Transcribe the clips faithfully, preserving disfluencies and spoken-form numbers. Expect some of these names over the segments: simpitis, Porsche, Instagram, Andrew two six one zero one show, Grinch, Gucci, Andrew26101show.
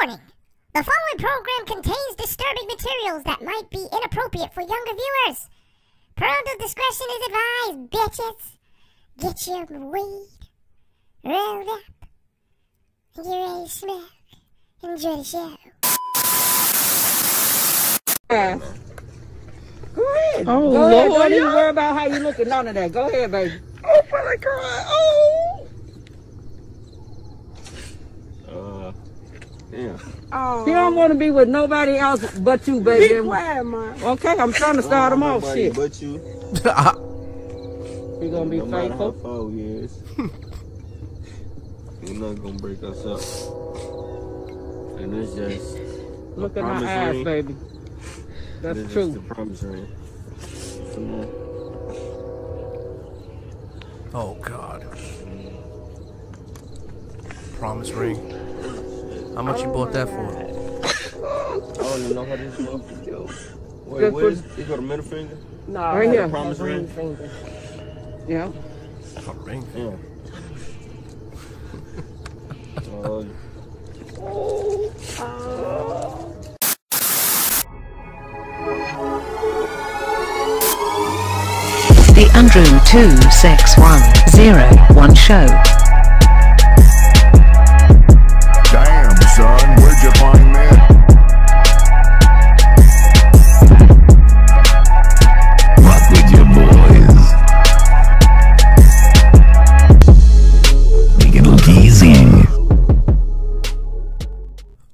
Warning! The following program contains disturbing materials that might be inappropriate for younger viewers. Parental discretion is advised, bitches. Get your weed rolled up and get ready to smoke. Enjoy the show. Go ahead. Oh, Go ahead. Don't even worry about how you looking. None of that. Go ahead, baby. Oh, my God. Oh. Uh. Yeah. Oh. You don't want to be with nobody else but you, baby. Be quiet, man. Okay, I'm trying to start them off. Shit. But you. We're gonna be no faithful. Four years. You're not gonna break us up. And it's just. Look at my eyes, ring. Baby. That's this true. Is the promise ring. Come on. Oh God. Promise ring. How much oh you bought that God. For? I don't even know how this is do. Wait, where is it? You got a middle finger? No, right here. Promise ring. Finger. Yeah. A ring finger. Yeah. uh, oh. Oh. The Andrew two six one zero one show.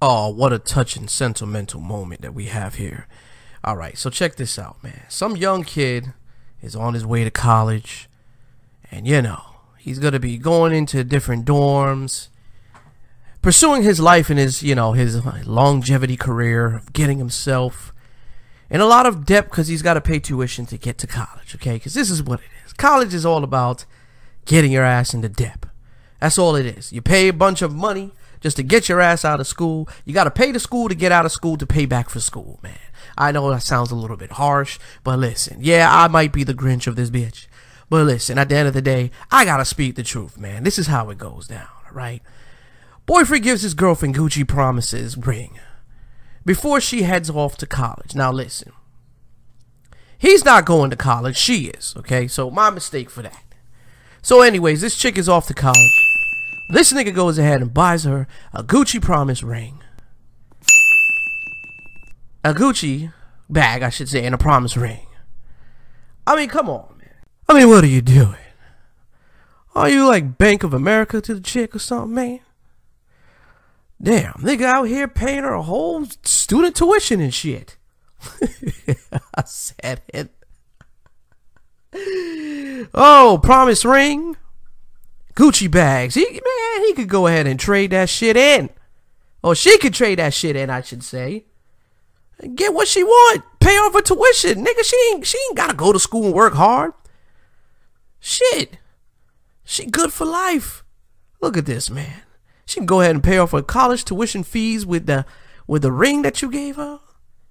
Oh, what a touching sentimental moment that we have here. All right, so check this out, man. Some young kid is on his way to college, and you know, he's going to be going into different dorms, pursuing his life and his, you know, his longevity career of getting himself in a lot of debt because he's got to pay tuition to get to college, okay? Because this is what it is. College is all about getting your ass into debt. That's all it is. You pay a bunch of money just to get your ass out of school. You got to pay the school to get out of school to pay back for school, man. I know that sounds a little bit harsh, but listen. Yeah, I might be the Grinch of this bitch, but listen, at the end of the day, I got to speak the truth, man. This is how it goes down, right? Boyfriend gives his girlfriend Gucci promises ring before she heads off to college. Now, listen. He's not going to college. She is, okay? So, my mistake for that. So, anyways, this chick is off to college. This nigga goes ahead and buys her a Gucci promise ring. A Gucci bag, I should say, and a promise ring. I mean, come on, man. I mean, what are you doing? Are you like Bank of America to the chick or something, man? Damn, nigga out here paying her a whole student tuition and shit. I said it. Oh, promise ring. Gucci bags. He, man, he could go ahead and trade that shit in. Or she could trade that shit in, I should say. And get what she want. Pay off her tuition. Nigga, she ain't, she ain't got to go to school and work hard. Shit. She good for life. Look at this, man. She can go ahead and pay off her college tuition fees with the with the ring that you gave her.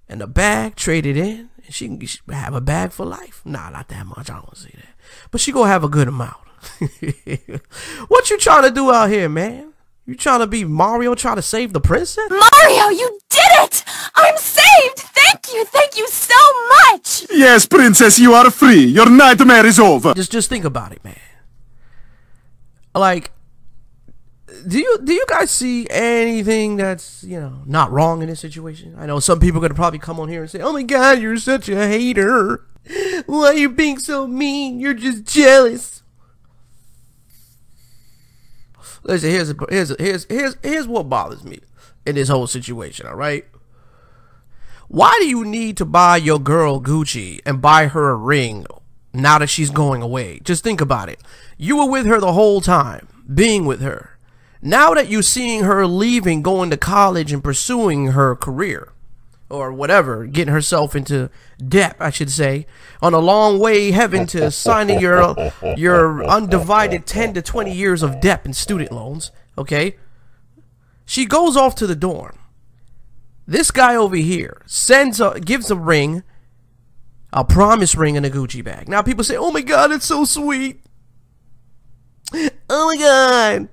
And the bag traded in. And she can she have a bag for life. Nah, not that much. I don't want to say that. But she going to have a good amount. What you trying to do out here, man? You trying to be Mario, trying to save the princess? Mario, you did it! I'm saved! Thank you, thank you so much! Yes, princess, you are free. Your nightmare is over. Just just think about it, man. Like, do you do you guys see anything that's, you know, not wrong in this situation? I know some people are going to probably come on here and say, oh my God, you're such a hater. Why are you being so mean? You're just jealous. Listen, here's, a, here's, a, here's, here's, here's what bothers me in this whole situation, all right? Why do you need to buy your girl Gucci and buy her a ring now that she's going away? Just think about it. You were with her the whole time, being with her. Now that you're seeing her leaving, going to college and pursuing her career or whatever, getting herself into debt, I should say, on a long way heaven to signing your your undivided ten to twenty years of debt and student loans, okay? She goes off to the dorm. This guy over here sends a, gives a ring, a promise ring in a Gucci bag. Now people say, oh my God, it's so sweet. Oh my God.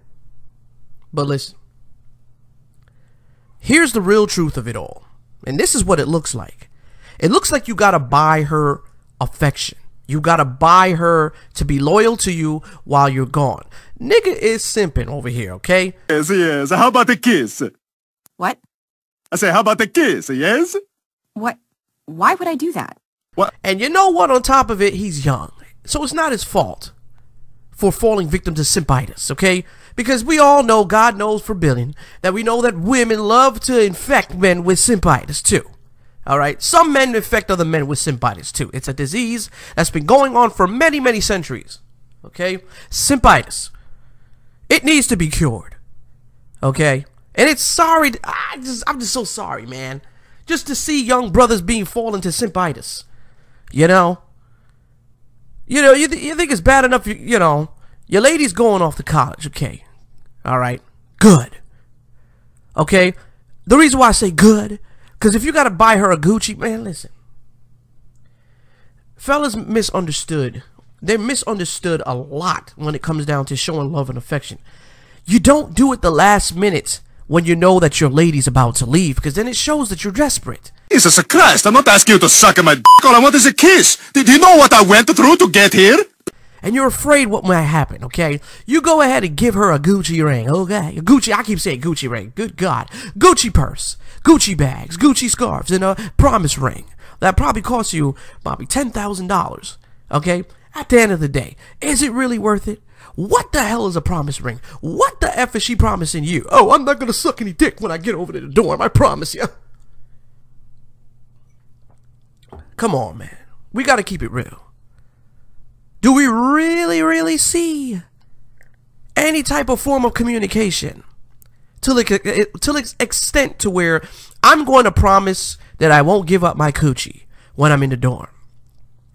But listen, Here's the real truth of it all. And this is what it looks like. It looks like you gotta buy her affection. You gotta buy her to be loyal to you while you're gone. Nigga is simping over here, okay? Yes, yes. How about the kiss? What? I said, how about the kiss, yes? What? Why would I do that? What? And you know what? On top of it, he's young. So it's not his fault for falling victim to simpitis, okay? Because we all know, God knows for billion, that we know that women love to infect men with simpitis too. Alright? Some men infect other men with simpitis too. It's a disease that's been going on for many, many centuries. Okay? Simpitis. It needs to be cured. Okay? And it's sorry, I just, I'm just so sorry, man. Just to see young brothers being fallen to simpitis. You know? You know, you, th you think it's bad enough, you, you know, your lady's going off to college, okay? Alright? Good. Okay? The reason why I say good, because if you gotta buy her a Gucci, man, listen. Fellas misunderstood. They're misunderstood a lot when it comes down to showing love and affection. You don't do it the last minute when you know that your lady's about to leave, because then it shows that you're desperate. Jesus Christ, I'm not asking you to suck in my dick. All I want is a kiss. Did you know what I went through to get here? And you're afraid what might happen, okay? You go ahead and give her a Gucci ring, okay? Gucci, I keep saying Gucci ring. Good God. Gucci purse, Gucci bags, Gucci scarves, and a promise ring. That probably costs you probably ten thousand dollars, okay? At the end of the day, is it really worth it? What the hell is a promise ring? What the F is she promising you? Oh, I'm not going to suck any dick when I get over to the dorm, I promise you. Come on, man. We got to keep it real. Do we really, really see any type of form of communication to the, to the extent to where I'm going to promise that I won't give up my coochie when I'm in the dorm?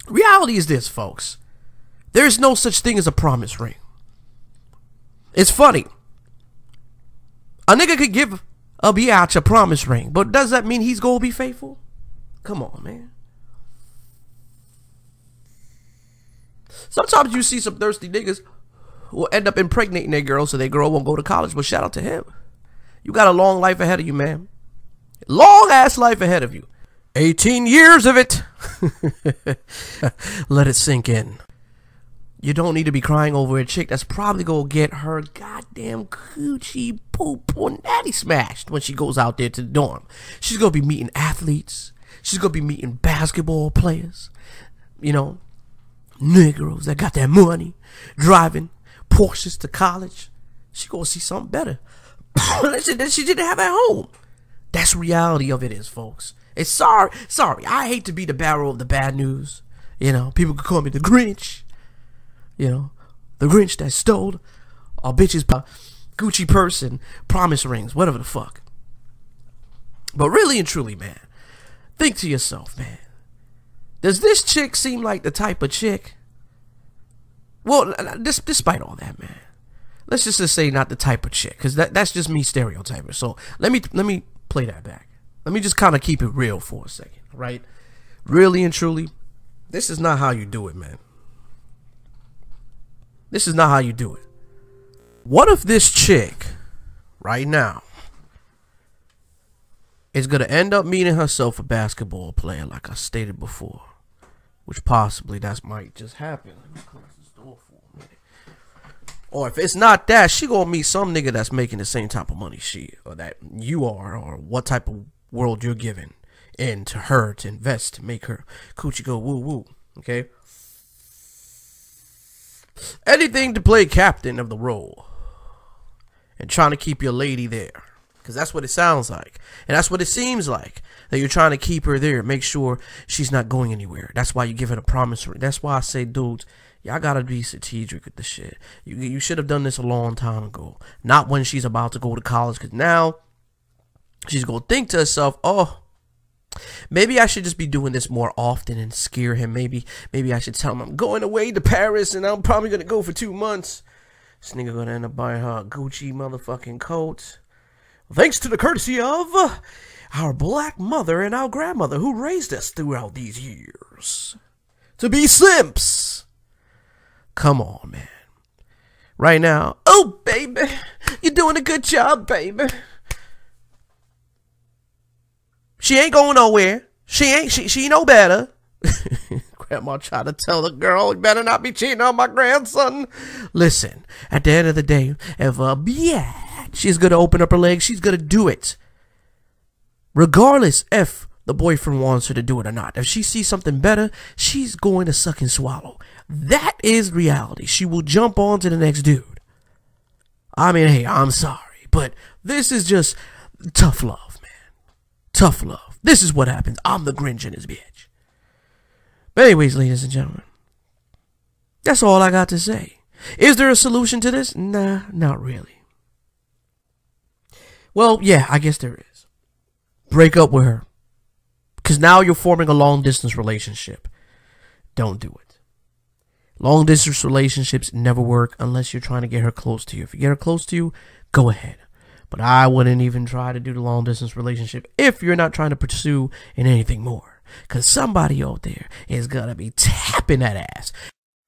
Reality is this, folks. There is no such thing as a promise ring. It's funny. A nigga could give a biatch a promise ring, but does that mean he's going to be faithful? Come on, man. Sometimes you see some thirsty niggas who end up impregnating their girl so their girl won't go to college. But shout out to him. You got a long life ahead of you, man. Long ass life ahead of you. eighteen years of it. Let it sink in. You don't need to be crying over a chick that's probably going to get her goddamn coochie poop or natty smashed when she goes out there to the dorm. She's going to be meeting athletes. She's going to be meeting basketball players. You know. Negroes that got that money, driving Porsches to college. She gonna see something better that she didn't have at home. That's reality of it is, folks. It's sorry, sorry. I hate to be the bearer of the bad news. You know, people could call me the Grinch. You know, the Grinch that stole a bitch's Gucci purse and promise rings, whatever the fuck. But really and truly, man, think to yourself, man. Does this chick seem like the type of chick? Well, this, despite all that, man, let's just, just say not the type of chick, because that, that's just me stereotyping. So let me let me play that back. Let me just kind of keep it real for a second, right? Really and truly, this is not how you do it, man. This is not how you do it. What if this chick right now is going to end up meeting herself a basketball player, like I stated before? Which possibly that might just happen. Let me close this door for a minute. Or if it's not that, she going to meet some nigga that's making the same type of money she or that you are, or what type of world you're giving in to her to invest to make her coochie go woo-woo. Okay? Anything to play captain of the role and trying to keep your lady there. Because that's what it sounds like. And that's what it seems like. That you're trying to keep her there. Make sure she's not going anywhere. That's why you give her a promise ring. That's why I say, dudes, y'all got to be strategic with this shit. You, you should have done this a long time ago. Not when she's about to go to college. Because now she's going to think to herself, oh, maybe I should just be doing this more often and scare him. Maybe, maybe I should tell him I'm going away to Paris and I'm probably going to go for two months. This nigga going to end up buying her a Gucci motherfucking coat. Thanks to the courtesy of our black mother and our grandmother who raised us throughout these years to be simps. Come on, man. Right now, oh, baby, you're doing a good job, baby. She ain't going nowhere. She ain't, she, she no better. Grandma tried to tell the girl, you better not be cheating on my grandson. Listen, at the end of the day, if uh, yeah, she's going to open up her legs, she's going to do it. Regardless if the boyfriend wants her to do it or not. If she sees something better, she's going to suck and swallow. That is reality. She will jump on to the next dude. I mean, hey, I'm sorry, but this is just tough love, man. Tough love. This is what happens. I'm the Grinch in this bitch. But anyways, ladies and gentlemen, that's all I got to say. Is there a solution to this? Nah, not really. Well, yeah, I guess there is. Break up with her. Because now you're forming a long-distance relationship. Don't do it. Long-distance relationships never work unless you're trying to get her close to you. If you get her close to you, go ahead. But I wouldn't even try to do the long-distance relationship if you're not trying to pursue in anything more. Because somebody out there is going to be tapping that ass.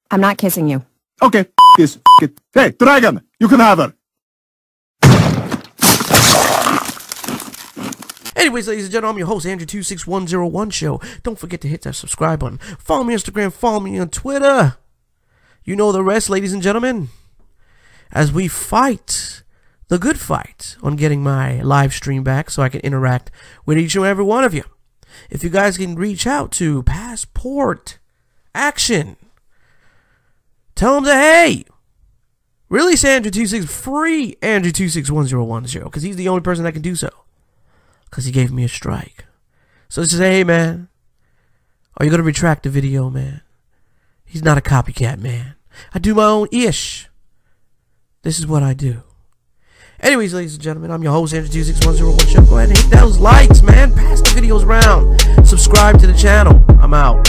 I'm not kissing you. Okay, this. It. Hey, dragon, you can have her. Anyways, ladies and gentlemen, I'm your host, Andrew two six one zero one show. Don't forget to hit that subscribe button. Follow me on Instagram. Follow me on Twitter. You know the rest, ladies and gentlemen. As we fight the good fight on getting my live stream back so I can interact with each and every one of you. If you guys can reach out to Passport Action, tell them that, hey, release Andrew two six, free Andrew two six one zero one show, because he's the only person that can do so, because he gave me a strike. So just say, hey, man, are you going to retract the video, man? He's not a copycat, man. I do my own ish. This is what I do. Anyways, ladies and gentlemen, I'm your host, Andrew two six one zero one show. Go ahead and hit those likes, man. Pass the videos around. Subscribe to the channel. I'm out.